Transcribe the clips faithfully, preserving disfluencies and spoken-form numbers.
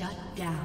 Shut down.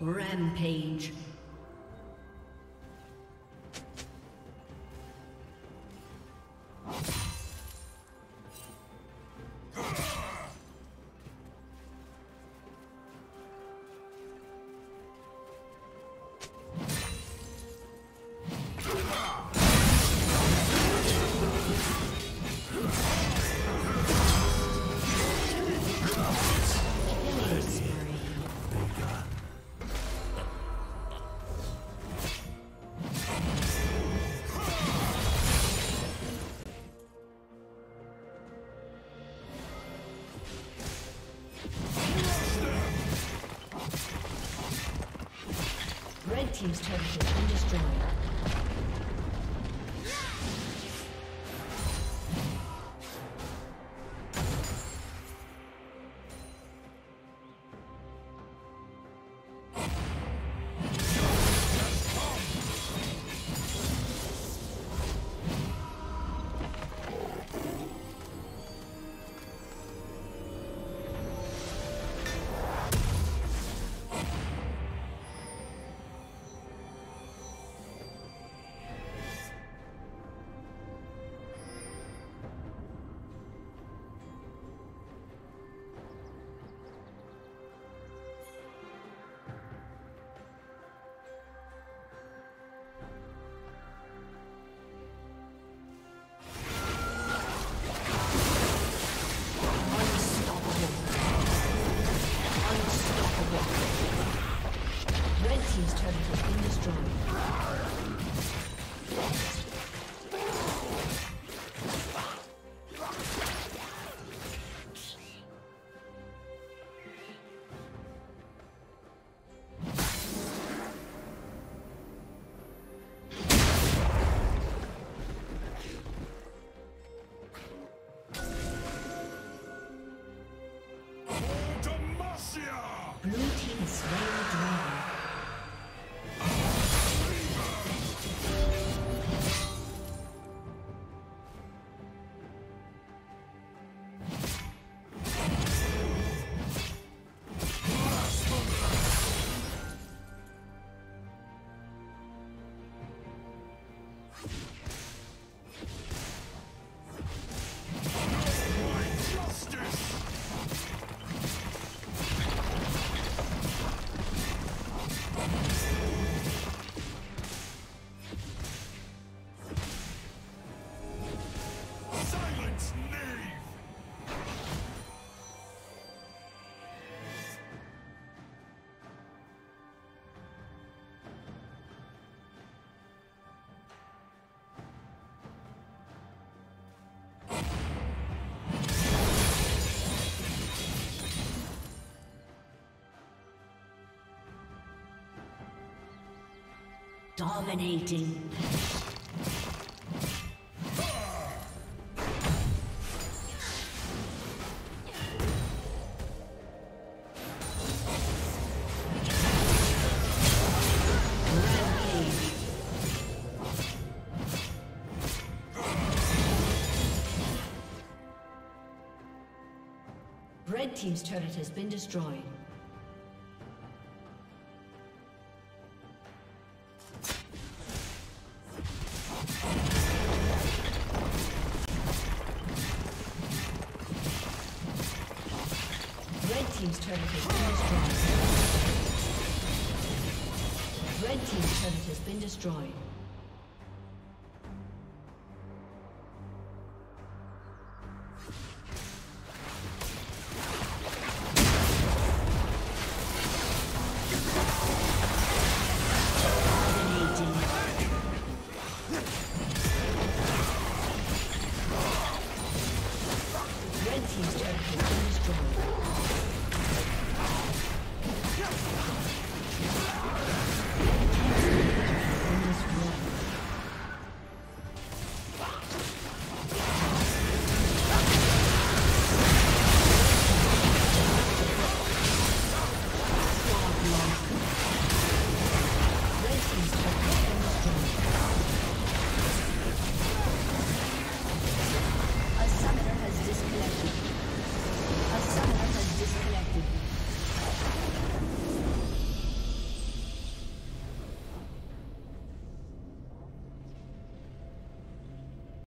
Rampage. Team's turret has been destroyed. Dominating. Red Team's turret has been destroyed. Red Team's turret has been destroyed.